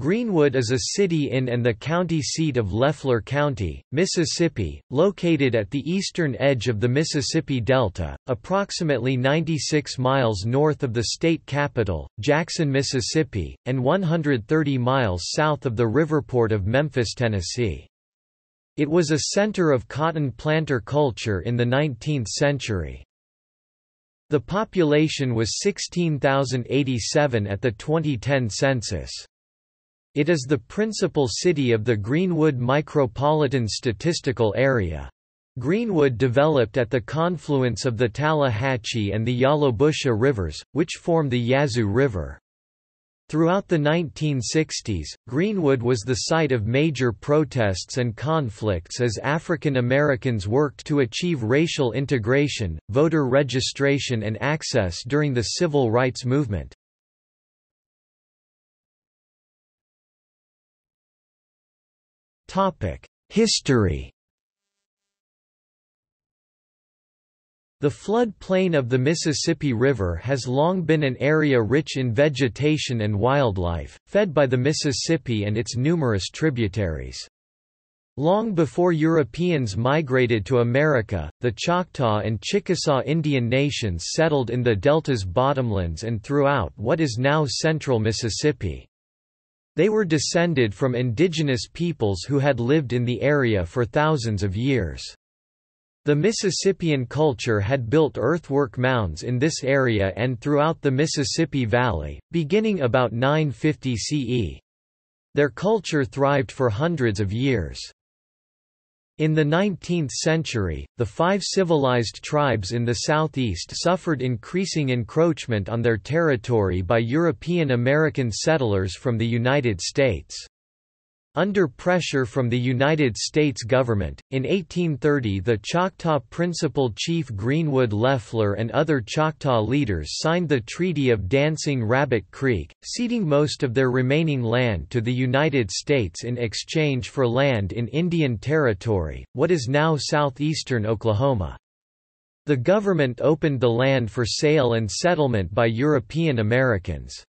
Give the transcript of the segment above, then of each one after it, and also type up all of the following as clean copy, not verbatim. Greenwood is a city in and the county seat of Leflore County, Mississippi, located at the eastern edge of the Mississippi Delta, approximately 96 miles north of the state capital, Jackson, Mississippi, and 130 miles south of the riverport of Memphis, Tennessee. It was a center of cotton planter culture in the 19th century. The population was 16,087 at the 2010 census. It is the principal city of the Greenwood Micropolitan Statistical Area. Greenwood developed at the confluence of the Tallahatchie and the Yallabusha Rivers, which form the Yazoo River. Throughout the 1960s, Greenwood was the site of major protests and conflicts as African Americans worked to achieve racial integration, voter registration and access during the Civil Rights Movement. History. The floodplain of the Mississippi River has long been an area rich in vegetation and wildlife, fed by the Mississippi and its numerous tributaries. Long before Europeans migrated to America, the Choctaw and Chickasaw Indian nations settled in the Delta's bottomlands and throughout what is now central Mississippi. They were descended from indigenous peoples who had lived in the area for thousands of years. The Mississippian culture had built earthwork mounds in this area and throughout the Mississippi Valley, beginning about 950 CE. Their culture thrived for hundreds of years. In the 19th century, the five civilized tribes in the southeast suffered increasing encroachment on their territory by European American settlers from the United States. Under pressure from the United States government, in 1830 the Choctaw Principal Chief Greenwood LeFlore and other Choctaw leaders signed the Treaty of Dancing Rabbit Creek, ceding most of their remaining land to the United States in exchange for land in Indian Territory, what is now southeastern Oklahoma. The government opened the land for sale and settlement by European Americans.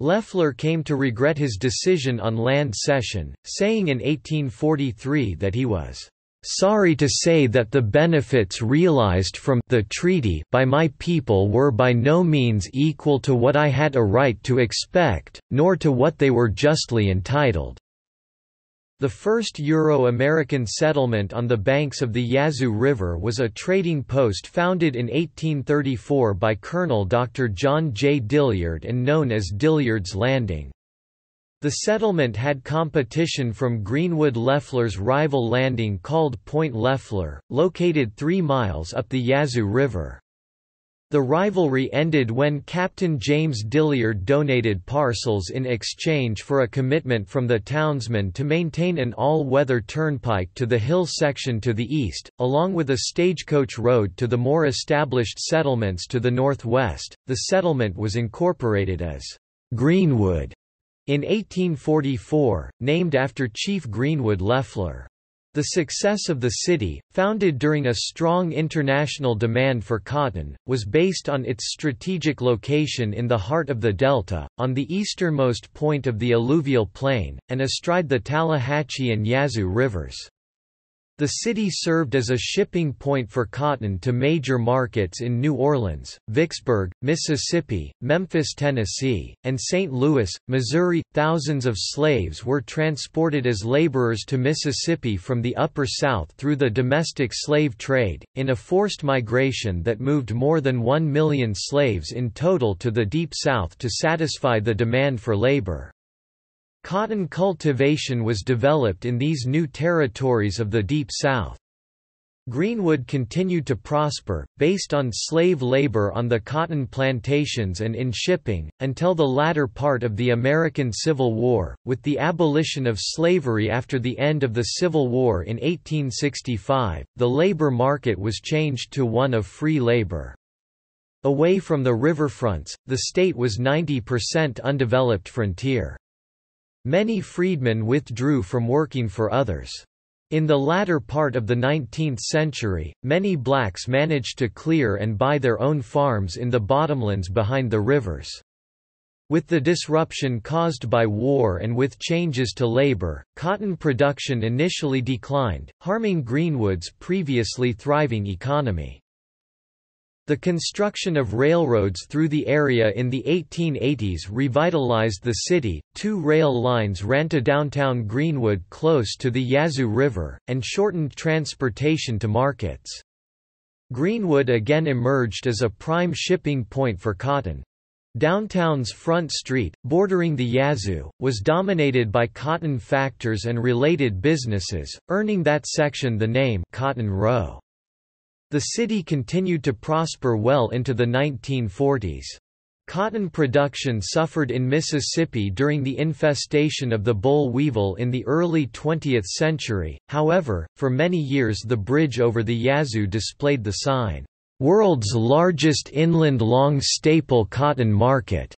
Leffler came to regret his decision on land cession, saying in 1843 that he was "sorry to say that the benefits realized from the treaty by my people were by no means equal to what I had a right to expect, nor to what they were justly entitled." The first Euro-American settlement on the banks of the Yazoo River was a trading post founded in 1834 by Colonel Dr. John J. Dillard and known as Dillard's Landing. The settlement had competition from Greenwood Leffler's rival landing called Point Leffler, located 3 miles up the Yazoo River. The rivalry ended when Captain James Dillard donated parcels in exchange for a commitment from the townsmen to maintain an all-weather turnpike to the hill section to the east, along with a stagecoach road to the more established settlements to the northwest. The settlement was incorporated as Greenwood in 1844, named after Chief Greenwood LeFlore. The success of the city, founded during a strong international demand for cotton, was based on its strategic location in the heart of the delta, on the easternmost point of the alluvial plain, and astride the Tallahatchie and Yazoo rivers. The city served as a shipping point for cotton to major markets in New Orleans, Vicksburg, Mississippi, Memphis, Tennessee, and St. Louis, Missouri. Thousands of slaves were transported as laborers to Mississippi from the Upper South through the domestic slave trade, in a forced migration that moved more than 1 million slaves in total to the Deep South to satisfy the demand for labor. Cotton cultivation was developed in these new territories of the Deep South. Greenwood continued to prosper, based on slave labor on the cotton plantations and in shipping, until the latter part of the American Civil War, with the abolition of slavery after the end of the Civil War in 1865. The labor market was changed to one of free labor. Away from the riverfronts, the state was 90% undeveloped frontier. Many freedmen withdrew from working for others. In the latter part of the 19th century, many blacks managed to clear and buy their own farms in the bottomlands behind the rivers. With the disruption caused by war and with changes to labor, cotton production initially declined, harming Greenwood's previously thriving economy. The construction of railroads through the area in the 1880s revitalized the city. Two rail lines ran to downtown Greenwood close to the Yazoo River, and shortened transportation to markets. Greenwood again emerged as a prime shipping point for cotton. Downtown's Front Street, bordering the Yazoo, was dominated by cotton factors and related businesses, earning that section the name Cotton Row. The city continued to prosper well into the 1940s. Cotton production suffered in Mississippi during the infestation of the boll weevil in the early 20th century, however, for many years the bridge over the Yazoo displayed the sign, "World's largest inland long staple cotton market."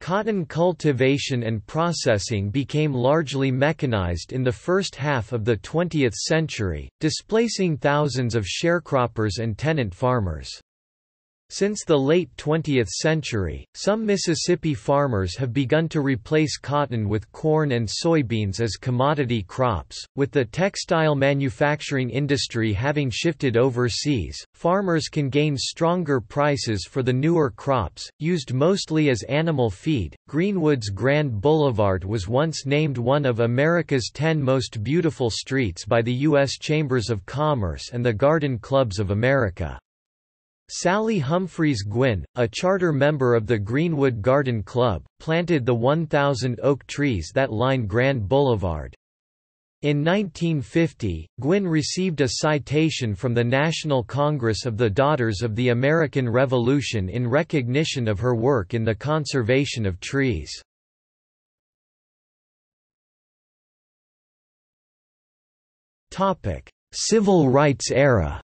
Cotton cultivation and processing became largely mechanized in the first half of the 20th century, displacing thousands of sharecroppers and tenant farmers. Since the late 20th century, some Mississippi farmers have begun to replace cotton with corn and soybeans as commodity crops. With the textile manufacturing industry having shifted overseas, farmers can gain stronger prices for the newer crops, used mostly as animal feed. Greenwood's Grand Boulevard was once named one of America's 10 most beautiful streets by the U.S. Chambers of Commerce and the Garden Clubs of America. Sally Humphreys Gwyn, a charter member of the Greenwood Garden Club, planted the 1,000 oak trees that line Grand Boulevard. In 1950, Gwyn received a citation from the National Congress of the Daughters of the American Revolution in recognition of her work in the conservation of trees. Civil Rights era.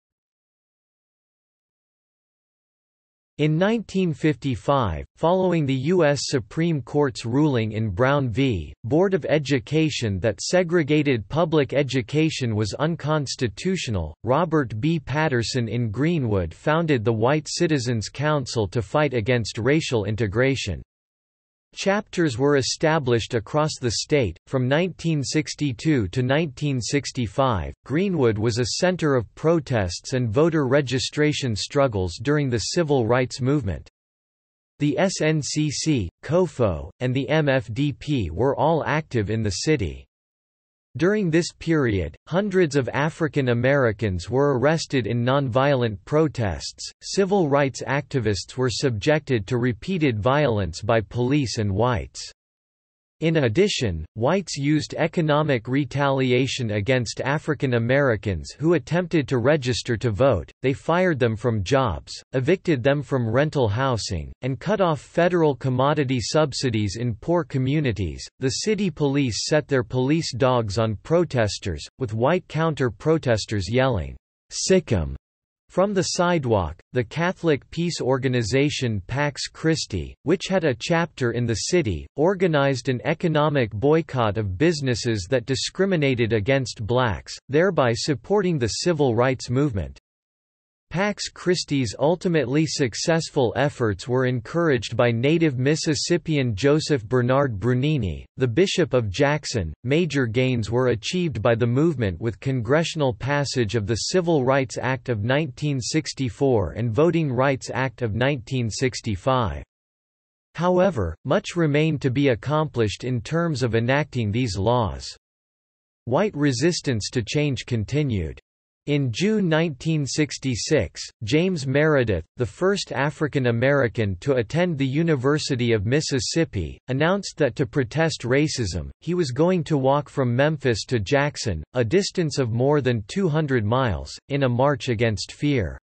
In 1955, following the U.S. Supreme Court's ruling in Brown v. Board of Education that segregated public education was unconstitutional, Robert B. Patterson in Greenwood founded the White Citizens' Council to fight against racial integration. Chapters were established across the state. From 1962 to 1965, Greenwood was a center of protests and voter registration struggles during the civil rights movement. The SNCC, COFO, and the MFDP were all active in the city. During this period, hundreds of African Americans were arrested in nonviolent protests. Civil rights activists were subjected to repeated violence by police and whites. In addition, whites used economic retaliation against African Americans who attempted to register to vote. They fired them from jobs, evicted them from rental housing, and cut off federal commodity subsidies in poor communities. The city police set their police dogs on protesters, with white counter-protesters yelling, "Sick 'em!" From the sidewalk. The Catholic peace organization Pax Christi, which had a chapter in the city, organized an economic boycott of businesses that discriminated against blacks, thereby supporting the civil rights movement. Pax Christi's ultimately successful efforts were encouraged by native Mississippian Joseph Bernard Brunini, the Bishop of Jackson. Major gains were achieved by the movement with congressional passage of the Civil Rights Act of 1964 and Voting Rights Act of 1965. However, much remained to be accomplished in terms of enacting these laws. White resistance to change continued. In June 1966, James Meredith, the first African American to attend the University of Mississippi, announced that to protest racism, he was going to walk from Memphis to Jackson, a distance of more than 200 miles, in a march against fear.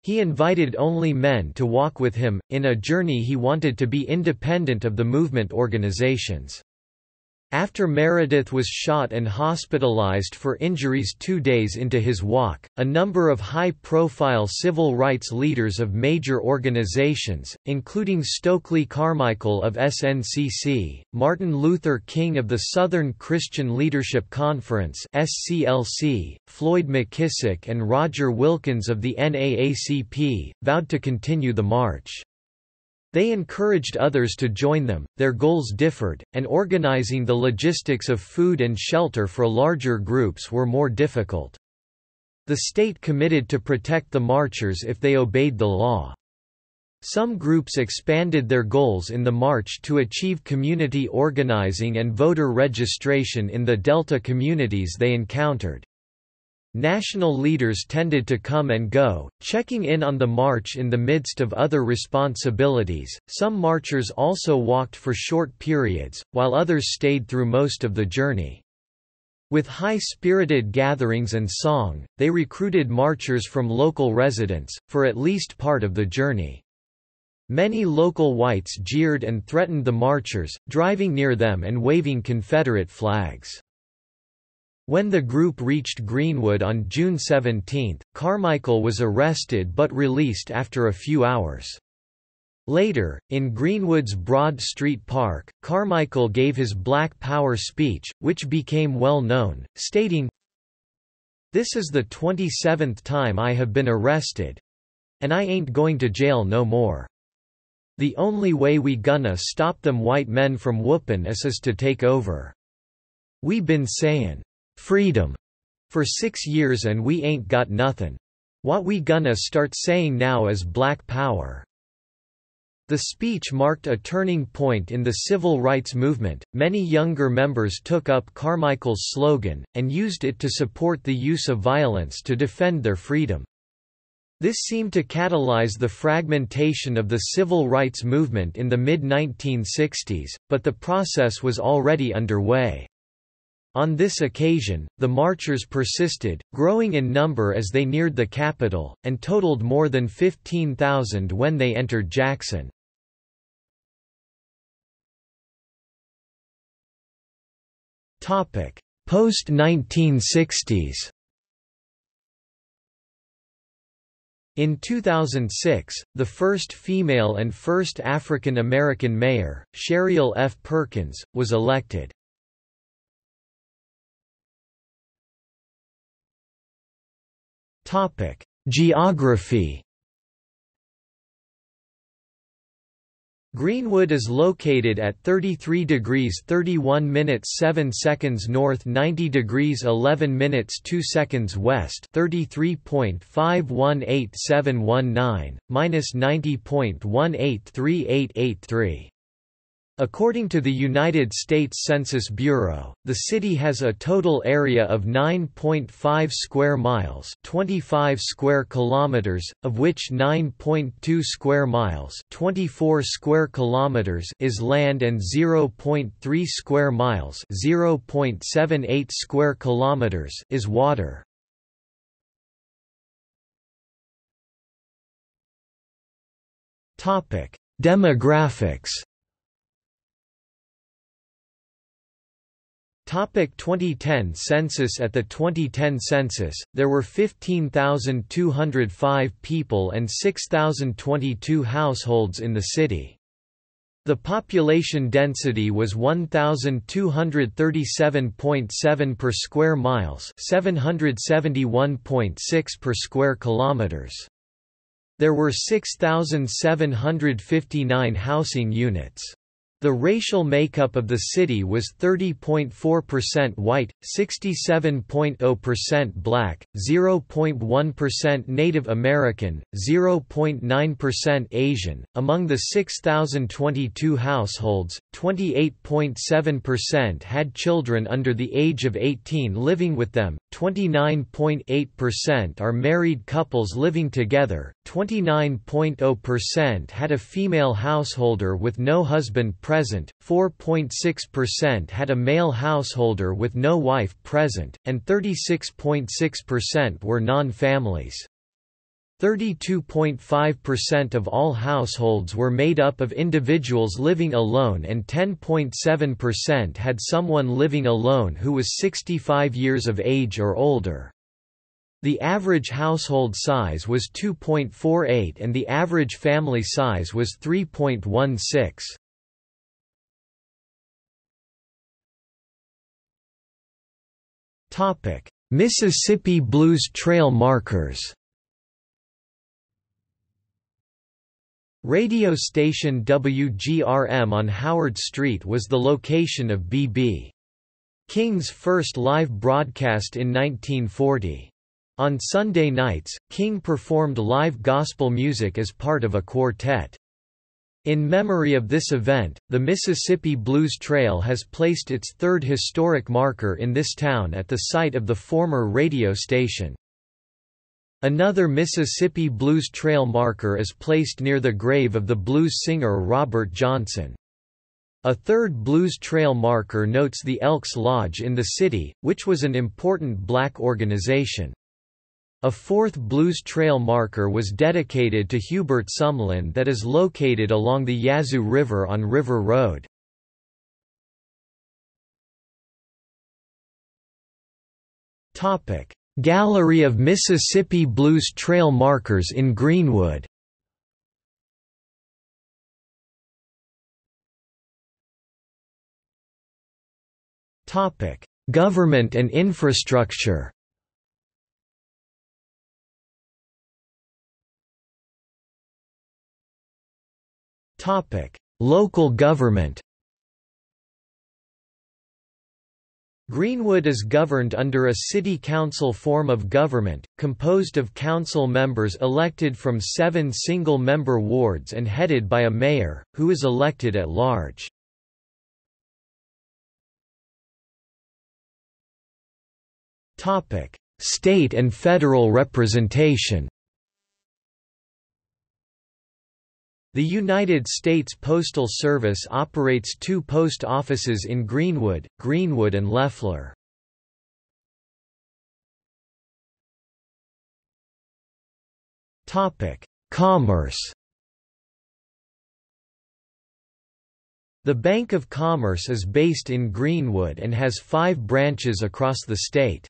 He invited only men to walk with him, in a journey he wanted to be independent of the movement organizations. After Meredith was shot and hospitalized for injuries 2 days into his walk, a number of high-profile civil rights leaders of major organizations, including Stokely Carmichael of SNCC, Martin Luther King of the Southern Christian Leadership Conference (SCLC), Floyd McKissick and Roger Wilkins of the NAACP, vowed to continue the march. They encouraged others to join them, their goals differed, and organizing the logistics of food and shelter for larger groups were more difficult. The state committed to protect the marchers if they obeyed the law. Some groups expanded their goals in the march to achieve community organizing and voter registration in the Delta communities they encountered. National leaders tended to come and go, checking in on the march in the midst of other responsibilities. Some marchers also walked for short periods, while others stayed through most of the journey. With high-spirited gatherings and song, they recruited marchers from local residents, for at least part of the journey. Many local whites jeered and threatened the marchers, driving near them and waving Confederate flags. When the group reached Greenwood on June 17, Carmichael was arrested but released after a few hours. Later, in Greenwood's Broad Street Park, Carmichael gave his Black Power speech, which became well known, stating, "This is the 27th time I have been arrested, and I ain't going to jail no more. The only way we gonna stop them white men from whoopin' us is to take over. We been sayin' freedom for 6 years and we ain't got nothing. What we gonna start saying now is Black Power." The speech marked a turning point in the civil rights movement. Many younger members took up Carmichael's slogan, and used it to support the use of violence to defend their freedom. This seemed to catalyze the fragmentation of the civil rights movement in the mid-1960s, but the process was already underway. On this occasion, the marchers persisted, growing in number as they neared the capital, and totaled more than 15,000 when they entered Jackson. Topic: Post-1960s. In 2006, the first female and first African American mayor, Sheryl F. Perkins, was elected. Topic: Geography. Greenwood is located at 33°31′7" north, 90°11′2" west, 33.518719 -90.183883. According to the United States Census Bureau, the city has a total area of 9.5 square miles, 25 square kilometers, of which 9.2 square miles, 24 square kilometers is land and 0.3 square miles, 0.78 square kilometers is water. Topic: Demographics. 2010 census. At the 2010 census, there were 15,205 people and 6,022 households in the city. The population density was 1,237.7 per square miles, 771.6 per square kilometers. There were 6,759 housing units. The racial makeup of the city was 30.4% white, 67.0% black, 0.1% Native American, 0.9% Asian. Among the 6,022 households, 28.7% had children under the age of 18 living with them, 29.8% are married couples living together, 29.0% had a female householder with no husband present, 4.6% had a male householder with no wife present, and 36.6% were non-families. 32.5% of all households were made up of individuals living alone and 10.7% had someone living alone who was 65 years of age or older. The average household size was 2.48 and the average family size was 3.16. Mississippi Blues Trail markers. Radio station WGRM on Howard Street was the location of B.B. King's first live broadcast in 1940. On Sunday nights, King performed live gospel music as part of a quartet. In memory of this event, the Mississippi Blues Trail has placed its third historic marker in this town at the site of the former radio station. Another Mississippi Blues Trail marker is placed near the grave of the blues singer Robert Johnson. A third Blues Trail marker notes the Elks Lodge in the city, which was an important black organization. A fourth Blues Trail marker was dedicated to Hubert Sumlin that is located along the Yazoo River on River Road. Gallery of Mississippi Blues Trail markers in Greenwood. Government and infrastructure. Local government. Greenwood is governed under a city council form of government, composed of council members elected from 7 single-member wards and headed by a mayor, who is elected at large. State and federal representation. The United States Postal Service operates 2 post offices in Greenwood, Greenwood and Leffler. Commerce. The Bank of Commerce is based in Greenwood and has 5 branches across the state.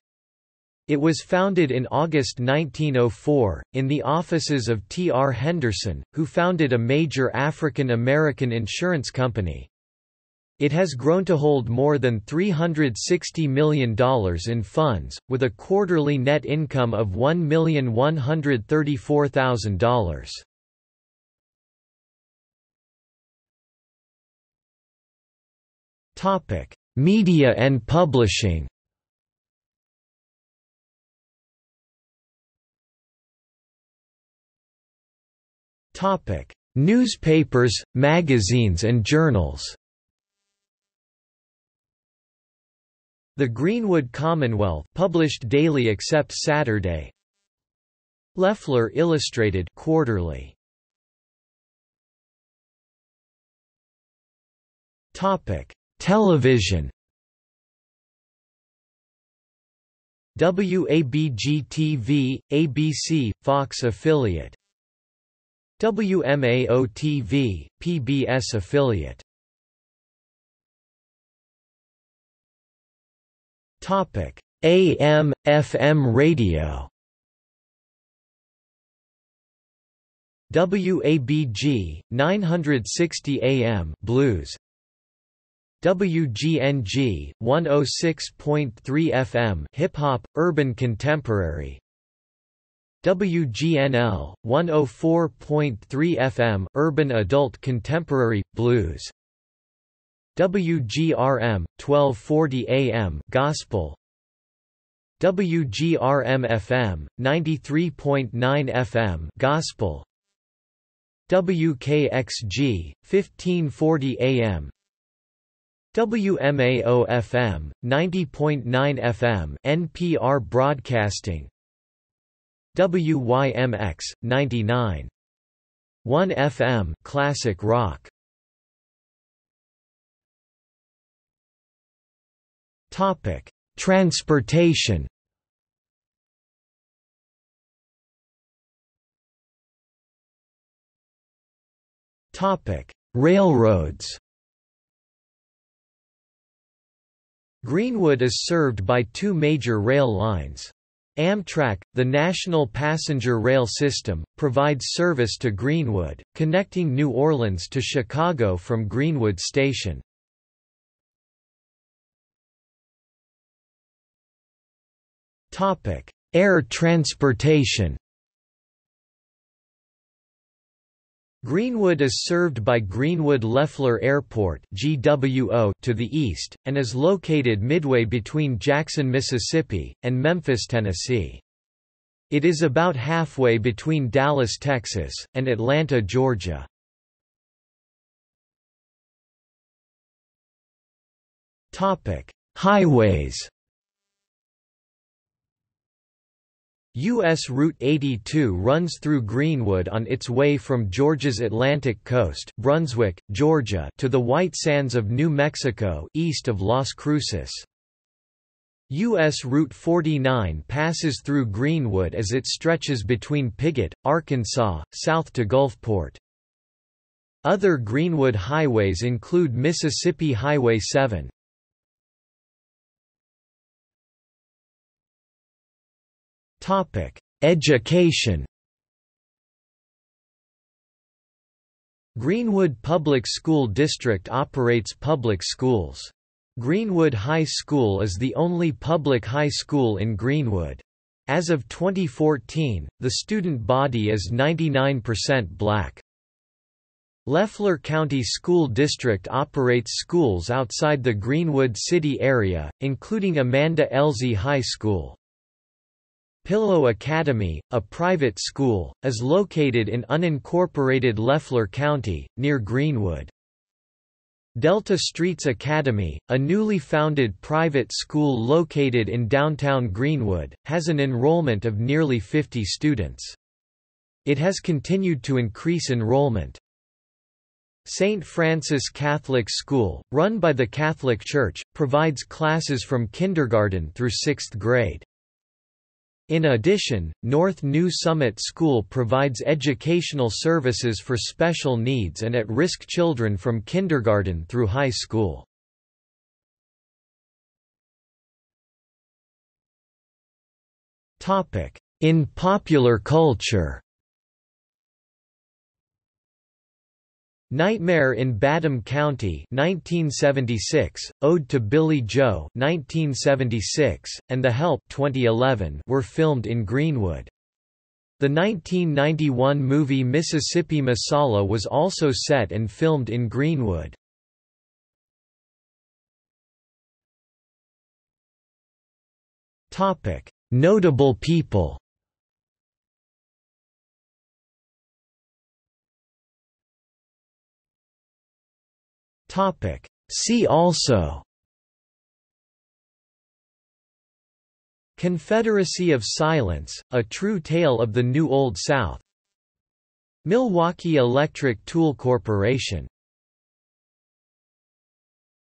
It was founded in August 1904, in the offices of T.R. Henderson, who founded a major African American insurance company. It has grown to hold more than $360 million in funds, with a quarterly net income of $1,134,000. Media and publishing. Newspapers, magazines and journals. The Greenwood Commonwealth, published daily except Saturday. Leffler Illustrated, quarterly. Television. WABG-TV, ABC, Fox affiliate. WMAO-TV, PBS affiliate. AM, FM radio. WABG, 960 AM Blues. WGNG, 106.3 FM Hip-hop, Urban Contemporary. WGNL, 104.3 FM, Urban Adult Contemporary, Blues. WGRM, 1240 AM, Gospel. WGRM-FM, 93.9 FM, Gospel. WKXG, 1540 AM. WMAO-FM, 90.9 FM, NPR Broadcasting. WYMX, 99.1 FM, classic rock. Topic: Transportation. Topic: Railroads. Greenwood is served by 2 major rail lines. Amtrak, the national passenger rail system, provides service to Greenwood, connecting New Orleans to Chicago from Greenwood Station. Topic: Air transportation. Greenwood is served by Greenwood LeFlore Airport (GWO) to the east, and is located midway between Jackson, Mississippi, and Memphis, Tennessee. It is about halfway between Dallas, Texas, and Atlanta, Georgia. Highways. U.S. Route 82 runs through Greenwood on its way from Georgia's Atlantic coast, Brunswick, Georgia, to the White Sands of New Mexico, east of Las Cruces. U.S. Route 49 passes through Greenwood as it stretches between Piggott, Arkansas, south to Gulfport. Other Greenwood highways include Mississippi Highway 7. Education. Greenwood Public School District operates public schools. Greenwood High School is the only public high school in Greenwood. As of 2014, the student body is 99% Black. Leflore County School District operates schools outside the Greenwood City area, including Amanda Elzey High School. Pillow Academy, a private school, is located in unincorporated Leflore County, near Greenwood. Delta Streets Academy, a newly founded private school located in downtown Greenwood, has an enrollment of nearly 50 students. It has continued to increase enrollment. St. Francis Catholic School, run by the Catholic Church, provides classes from kindergarten through 6th grade. In addition, North New Summit School provides educational services for special needs and at-risk children from kindergarten through high school. In popular culture, Nightmare in Badham County 1976, Ode to Billy Joe 1976, and The Help 2011 were filmed in Greenwood. The 1991 movie Mississippi Masala was also set and filmed in Greenwood. Notable people. See also: Confederacy of Silence, A True Tale of the New Old South, Milwaukee Electric Tool Corporation.